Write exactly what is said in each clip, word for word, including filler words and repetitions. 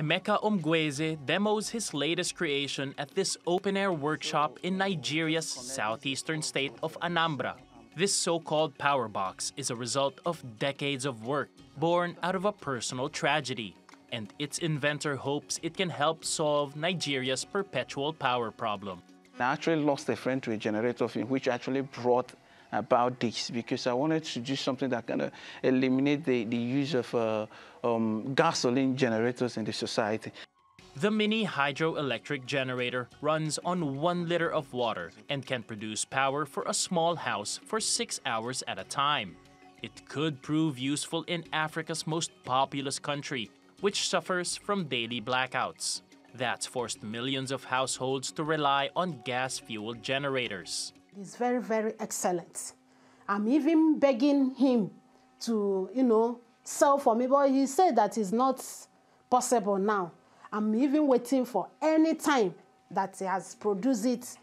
Emeka Omgweze demos his latest creation at this open-air workshop in Nigeria's southeastern state of Anambra. This so-called power box is a result of decades of work, born out of a personal tragedy, and its inventor hopes it can help solve Nigeria's perpetual power problem. I actually lost a friend to a generator film, which actually brought about this, because I wanted to do something that kind of eliminate the, the use of uh, um, gasoline generators in the society. The mini hydroelectric generator runs on one liter of water and can produce power for a small house for six hours at a time. It could prove useful in Africa's most populous country, which suffers from daily blackouts. That's forced millions of households to rely on gas-fueled generators. He's very, very excellent. I'm even begging him to, you know, sell for me, but he said that it's not possible now. I'm even waiting for any time that he has produced it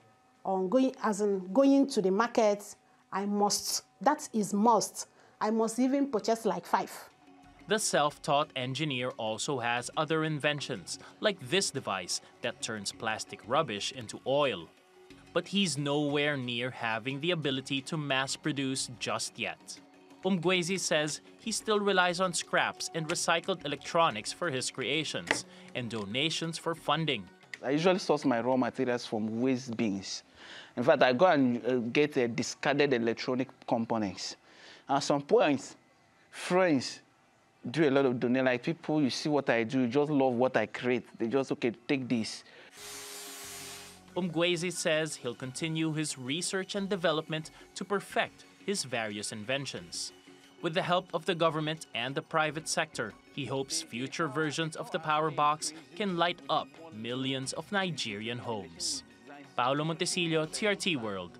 on going, as in going to the market. I must, that is must. I must even purchase like five. The self-taught engineer also has other inventions, like this device that turns plastic rubbish into oil. But he's nowhere near having the ability to mass-produce just yet. Omgweze says he still relies on scraps and recycled electronics for his creations and donations for funding. I usually source my raw materials from waste bins. In fact, I go and uh, get uh, discarded electronic components. At some point, friends do a lot of donating. Like people, you see what I do, you just love what I create. They just, okay, take this. Omgweze says he'll continue his research and development to perfect his various inventions. With the help of the government and the private sector, he hopes future versions of the power box can light up millions of Nigerian homes. Paulo Montesilio, T R T World.